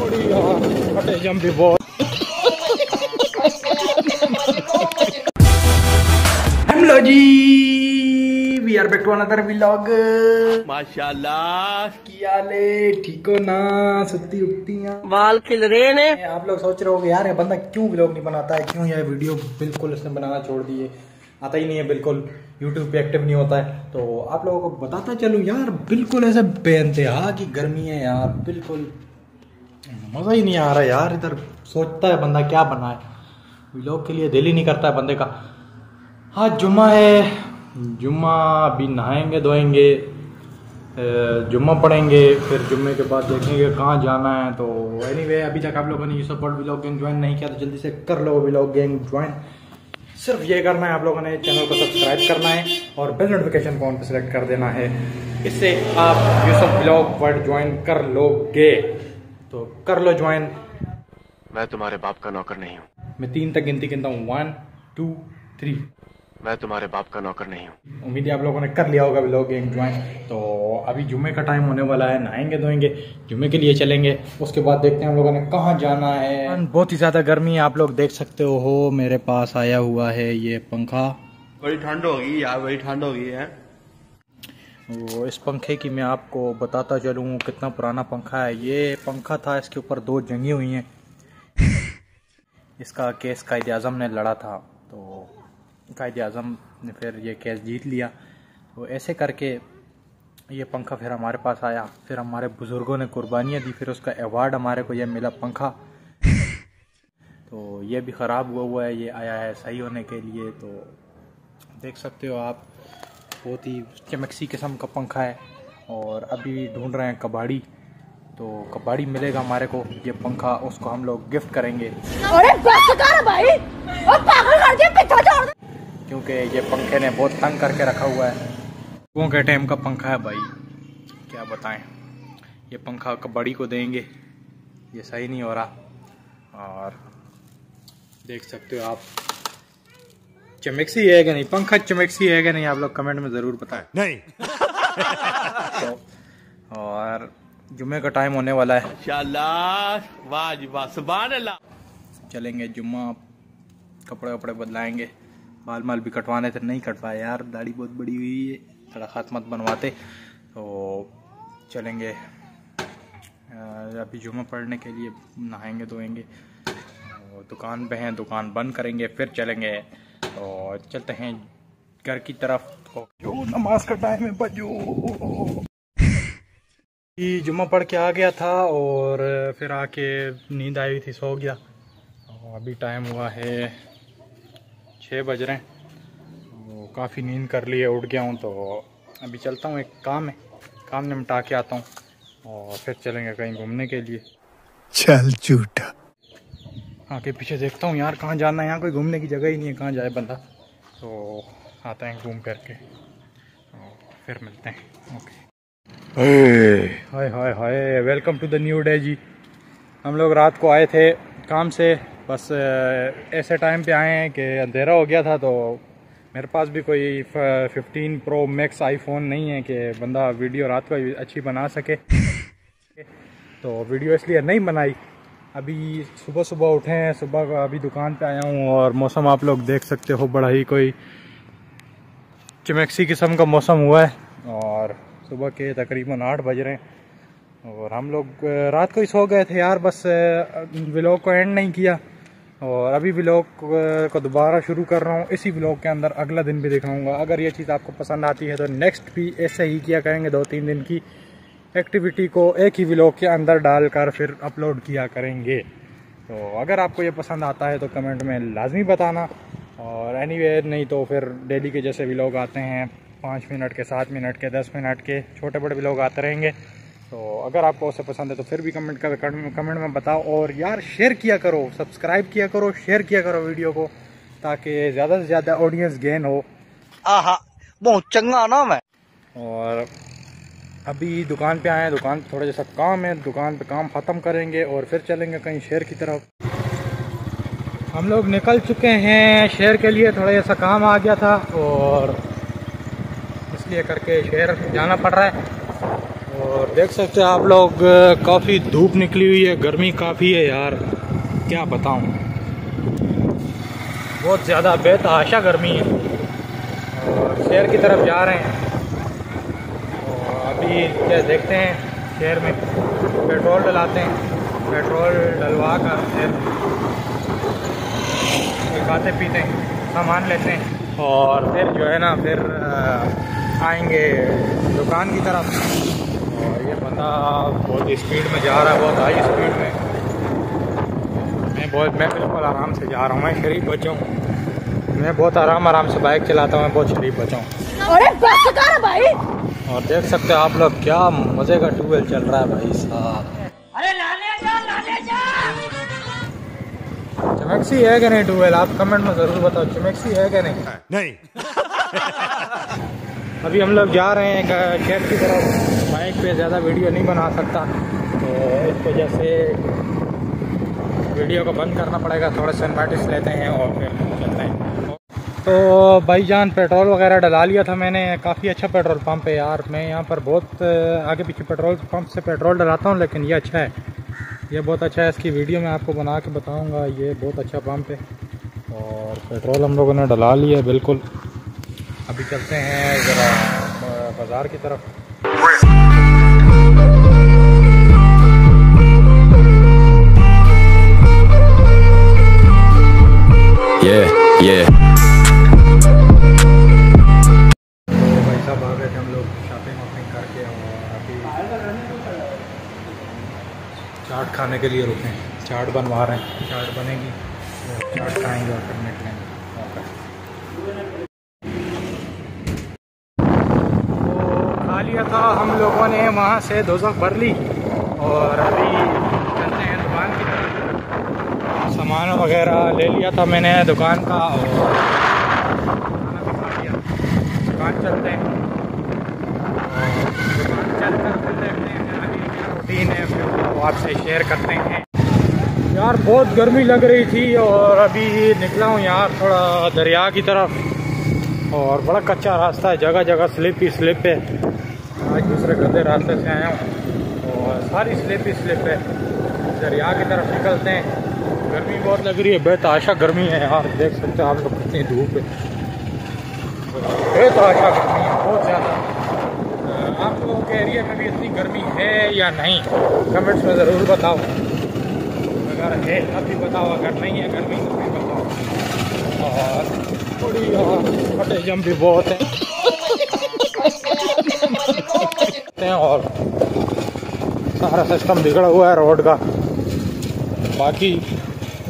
थोड़ी अटे जम भी बहुत। Hello ji, we are back to another vlog. माशाल्लाह, क्या ले, ठीक हो ना? सुती उठती हैं, बाल खिल रहे ने। आप लोग सोच रहे हो यार ये बंदा क्यों व्लॉग नहीं बनाता है, क्यों ये वीडियो बिल्कुल उसने बनाना छोड़ दिए, आता ही नहीं है, बिल्कुल YouTube पे एक्टिव नहीं होता है। तो आप लोगों को बताता चलूँ यार, बिल्कुल ऐसे बेइंतहा की गर्मी है यार, बिल्कुल मज़ा ही नहीं आ रहा यार। इधर सोचता है बंदा क्या बनाए, व्लॉग के लिए दिल ही नहीं करता है बंदे का। हाँ, जुम्मा है, जुम्मा अभी नहाएंगे धोएंगे, जुम्मा पढ़ेंगे, फिर जुम्मे के बाद देखेंगे कहाँ जाना है। तो एनीवे, अभी तक आप लोगों ने यूसुफ व्लॉग गैंग ज्वाइन नहीं किया तो जल्दी से कर लो व्लॉग गैंग ज्वाइन। सिर्फ ये करना है, आप लोगों ने चैनल को सब्सक्राइब करना है और बेल नोटिफिकेशन को ऑन पे सेलेक्ट कर देना है, इससे आप यूसुफ व्लॉग वर्ल्ड ज्वाइन कर लोगे। तो कर लो ज्वाइन। मैं तुम्हारे बाप का नौकर नहीं हूँ। मैं 3 तक गिनती गिनता हूँ, 1 2 3। मैं तुम्हारे बाप का नौकर नहीं हूँ। उम्मीद है आप लोगों ने कर लिया होगा व्लॉग गैंग ज्वाइन। तो अभी जुम्मे का टाइम होने वाला है, नहाएंगे धोएंगे, जुम्मे के लिए चलेंगे, उसके बाद देखते हैं हम लोगों ने कहाँ जाना है। बहुत ही ज़्यादा गर्मी है, आप लोग देख सकते हो। मेरे पास आया हुआ है ये पंखा। बड़ी ठंड होगी यार, बड़ी ठंड होगी है। वो इस पंखे की मैं आपको बताता चलूँ कितना पुराना पंखा है। ये पंखा था, इसके ऊपर 2 जंगी हुई हैं। इसका केस कायद आज़म ने लड़ा था, तो कायद आज़म ने फिर ये केस जीत लिया। तो ऐसे करके ये पंखा फिर हमारे पास आया, फिर हमारे बुज़ुर्गों ने कुर्बानियाँ दी, फिर उसका अवार्ड हमारे को यह मिला पंखा। तो ये भी ख़राब हुआ है, ये आया है सही होने के लिए। तो देख सकते हो आप, बहुत ही चमकसी किस्म का पंखा है। और अभी ढूंढ रहे हैं कबाड़ी, तो कबाड़ी मिलेगा हमारे को ये पंखा, उसको हम लोग गिफ्ट करेंगे। अरे बस कर भाई, ओ पागल कर दिया, पीछा छोड़ दे, क्योंकि ये पंखे ने बहुत तंग करके रखा हुआ है। वो के टाइम का पंखा है भाई, क्या बताएं। ये पंखा कबाड़ी को देंगे, ये सही नहीं हो रहा। और देख सकते हो आप, चमकसी है कि नहीं पंखा, चमकसी है कि नहीं, आप लोग कमेंट में ज़रूर बताएं। नहीं तो, और जुम्मे का टाइम होने वाला है, चलेंगे जुम्मा, कपड़े वपड़े बदलाएंगे, बाल माल भी कटवाने थे, नहीं कटवाए यार, दाढ़ी बहुत बड़ी हुई है, थोड़ा ख़ात मत बनवाते। तो चलेंगे अभी जुम्मा पढ़ने के लिए, नहाएंगे धोएंगे, दुकान पे हैं, दुकान बंद करेंगे, फिर चलेंगे। तो चलते हैं घर की तरफ। जो नमाज का टाइम है बजो, जुम्मा पढ़ के आ गया था और फिर आके नींद आई हुई थी, सो गया। और अभी टाइम हुआ है 6 बज रहे हैं, काफ़ी नींद कर ली है, उठ गया हूँ। तो अभी चलता हूँ, एक काम है, काम निपटा के आता हूँ और फिर चलेंगे कहीं घूमने के लिए। चल झूठा, आगे पीछे देखता हूँ यार कहाँ जाना है, यहाँ कोई घूमने की जगह ही नहीं है, कहाँ जाए बंदा। तो आते हैं घूम करके, फिर मिलते हैं। Okay, hi hi hi, welcome to the new day जी। हम लोग रात को आए थे काम से, बस ऐसे टाइम पे आए हैं कि अंधेरा हो गया था। तो मेरे पास भी कोई 15 Pro Max आईफोन नहीं है कि बंदा वीडियो रात को अच्छी बना सके, तो वीडियो इसलिए नहीं बनाई। अभी सुबह सुबह उठे हैं, सुबह का अभी दुकान पे आया हूँ और मौसम आप लोग देख सकते हो, बड़ा ही कोई चमकसी किस्म का मौसम हुआ है। और सुबह के तकरीबन 8 बज रहे हैं और हम लोग रात को ही सो गए थे यार, बस व्लॉग को एंड नहीं किया। और अभी व्लॉग को दोबारा शुरू कर रहा हूँ, इसी व्लॉग के अंदर अगला दिन भी दिखाऊँगा। अगर ये चीज़ आपको पसंद आती है तो नेक्स्ट भी ऐसे ही किया करेंगे, 2-3 दिन की एक्टिविटी को एक ही व्लॉग के अंदर डालकर फिर अपलोड किया करेंगे। तो अगर आपको ये पसंद आता है तो कमेंट में लाजमी बताना। और एनीवे, नहीं तो फिर डेली के जैसे व्लॉग आते हैं, 5 मिनट के, 7 मिनट के, 10 मिनट के, छोटे बड़े व्लॉग आते रहेंगे। तो अगर आपको उससे पसंद है तो फिर भी कमेंट में बताओ। और यार शेयर किया करो, सब्सक्राइब किया करो, शेयर किया करो वीडियो को, ताकि ज़्यादा से ज़्यादा ऑडियंस गेन हो। आहा, बहुत चंगा नाम है। और अभी दुकान पे आए हैं, दुकान पे थोड़ा जैसा काम है, दुकान पे काम ख़त्म करेंगे और फिर चलेंगे कहीं शहर की तरफ। हम लोग निकल चुके हैं शहर के लिए, थोड़ा जैसा काम आ गया था और इसलिए करके शहर जाना पड़ रहा है। और देख सकते हैं आप लोग काफ़ी धूप निकली हुई है, गर्मी काफ़ी है यार, क्या बताऊं, बहुत ज़्यादा बेतहाशा गर्मी है। और शहर की तरफ जा रहे हैं और अभी क्या देखते हैं, शहर में पेट्रोल डलाते हैं, पेट्रोल डलवा कर फिर खाते पीते हैं, सामान लेते हैं और फिर जो है ना फिर आएंगे दुकान की तरफ। और ये बंदा बहुत स्पीड में जा रहा है, बहुत हाई स्पीड में। मैं बिल्कुल आराम से जा रहा हूँ, मैं शरीफ बच्चा हूँ, मैं बहुत आराम से बाइक चलाता हूँ, मैं बहुत शरीफ बच्चा हूँ। और देख सकते हो आप लोग क्या मज़े का ट्यूबवेल चल रहा है भाई साहब। चमकसी है क्या नहीं ट्यूबवेल, आप कमेंट में ज़रूर बताओ, चमकसी है क्या नहीं। नहीं अभी हम लोग जा रहे हैं शहर की तरफ, बाइक पे ज़्यादा वीडियो नहीं बना सकता तो इस वजह से वीडियो को बंद करना पड़ेगा, थोड़ा सनबाइट्स लेते हैं और फिर चलते हैं। तो भाईजान पेट्रोल वगैरह डला लिया था मैंने, काफ़ी अच्छा पेट्रोल पम्प है यार। मैं यहाँ पर बहुत आगे पीछे पेट्रोल पम्प से पेट्रोल डलाता हूँ, लेकिन ये अच्छा है, ये बहुत अच्छा है, इसकी वीडियो मैं आपको बना के बताऊँगा, ये बहुत अच्छा पम्प है। और पेट्रोल हम लोगों ने डला लिया बिल्कुल, अभी चलते हैं ज़रा बाज़ार की तरफ। भाई साहब आ गए थे हम लोग शॉपिंग करके और अभी चाट खाने के लिए रुके हैं, चाट बनवा रहे हैं, चाट बनेगी तो चाट खाएँगे और फिर निकलेंगे। था हम लोगों ने वहाँ से दोज़ख भर ली और अभी चलते हैं दुकान की तरफ। सामान वगैरह ले लिया था मैंने दुकान का और खाना भी खा लिया। दुकान चलते हैं, दुकान चलकर फिर देखते हैं अभी क्या रूटीन है, फिर आपसे शेयर करते हैं। यार बहुत गर्मी लग रही थी और अभी निकला हूँ यार थोड़ा दरिया की तरफ, और बड़ा कच्चा रास्ता है, जगह जगह स्लिप ही स्लिप है। आज दूसरे गंदे रास्ते से आया हूँ और सारी स्लिप ही स्लिप है। दरिया की तरफ निकलते हैं, गर्मी बहुत लग रही है, बेतहाशा गर्मी है यार, देख सकते हैं आप लोग कितनी धूप है, बेतहाशा गर्मी है बहुत ज़्यादा। आप लोगों के एरिया में भी इतनी गर्मी है या नहीं, कमेंट्स में ज़रूर बताओ, अगर है तब भी बताओ, अगर नहीं है गर्मी तो भी बताओ। और थोड़ी फटे जम भी बहुत है और सारा सिस्टम बिगड़ा हुआ है रोड का। बाकी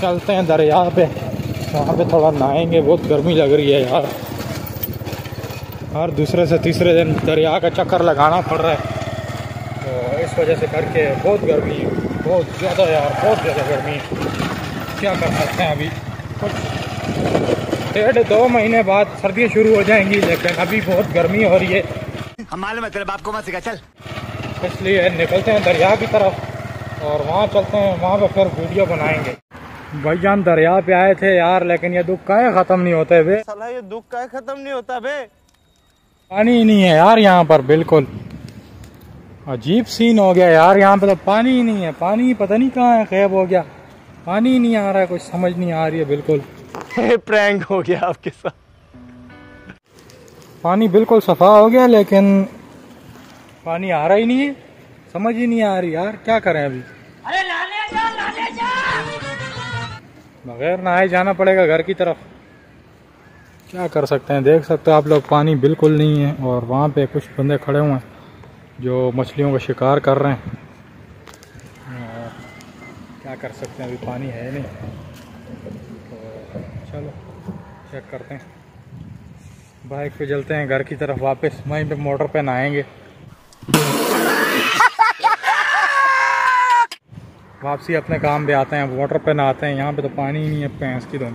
चलते हैं दरिया पे, वहाँ पे थोड़ा नहाएंगे, बहुत गर्मी लग रही है यार, हर दूसरे से तीसरे दिन दरिया का चक्कर लगाना पड़ रहा है, तो इस वजह से करके बहुत गर्मी, बहुत ज़्यादा यार, बहुत ज़्यादा गर्मी, क्या कर सकते हैं। अभी कुछ 1.5-2 महीने बाद सर्दियाँ शुरू हो जाएंगी, लेकिन अभी बहुत गर्मी हो रही है। हमारे में तेरे बाप को मत सिखा चल, इसलिए निकलते हैं दरिया की तरफ और वहाँ चलते हैं, वहाँ पे फिर वीडियो बनाएंगे। भाईजान दरिया पे आए थे यार, लेकिन ये दुख काहे खत्म नहीं होता है बे साला, ये दुख काहे खत्म नहीं होता बे, पानी ही नहीं है यार यहाँ पर, बिल्कुल अजीब सीन हो गया यार यहाँ पे, तो पानी ही नहीं है, पानी पता नहीं कहाँ है, गायब हो गया, पानी ही नहीं आ रहा है, कुछ समझ नहीं आ रही है, बिल्कुल प्रैंक हो गया आपके साथ। पानी बिल्कुल सफ़ा हो गया, लेकिन पानी आ रहा ही नहीं है, समझ ही नहीं आ रही यार, क्या करें अभी। अरे लाले जा बगैर नहाए जाना पड़ेगा घर की तरफ, क्या कर सकते हैं। देख सकते हो आप लोग पानी बिल्कुल नहीं है, और वहाँ पे कुछ बंदे खड़े हुए हैं जो मछलियों का शिकार कर रहे हैं, क्या कर सकते हैं, अभी पानी है नहीं, तो चलो चेक करते हैं, बाइक पे चलते हैं घर की तरफ वापस, वहीं पे मोटर पे नहाएंगे। वापसी अपने काम पे आते हैं, मोटर पे नहाते हैं, यहाँ पे तो पानी ही नहीं है, भैंस की धुन,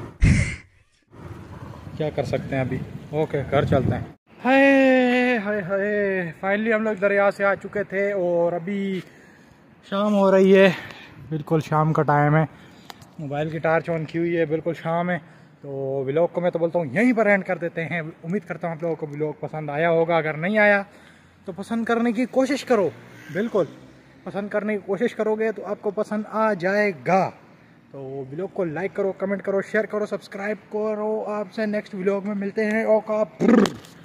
क्या कर सकते हैं अभी। ओके घर चलते हैं। हाय हाय हाय, फाइनली हम लोग दरिया से आ चुके थे और अभी शाम हो रही है, बिल्कुल शाम का टाइम है, मोबाइल की टार्च ऑन की हुई है, बिल्कुल शाम है। तो व्लॉग को मैं तो बोलता हूँ यहीं पर एंड कर देते हैं, उम्मीद करता हूँ आप लोगों को व्लॉग पसंद आया होगा, अगर नहीं आया तो पसंद करने की कोशिश करो, बिल्कुल पसंद करने की कोशिश करोगे तो आपको पसंद आ जाएगा। तो व्लॉग को लाइक करो, कमेंट करो, शेयर करो, सब्सक्राइब करो। आपसे नेक्स्ट व्लॉग में मिलते हैं। ओका।